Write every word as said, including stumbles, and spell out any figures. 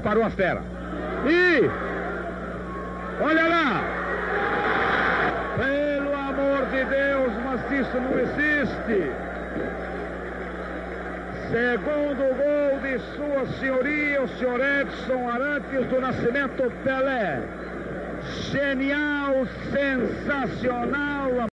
disparou a fera. E... olha lá! Pelo amor de Deus, mas isso não existe! Segundo gol de sua senhoria, o senhor Edson Arantes do Nascimento Pelé. Genial, sensacional,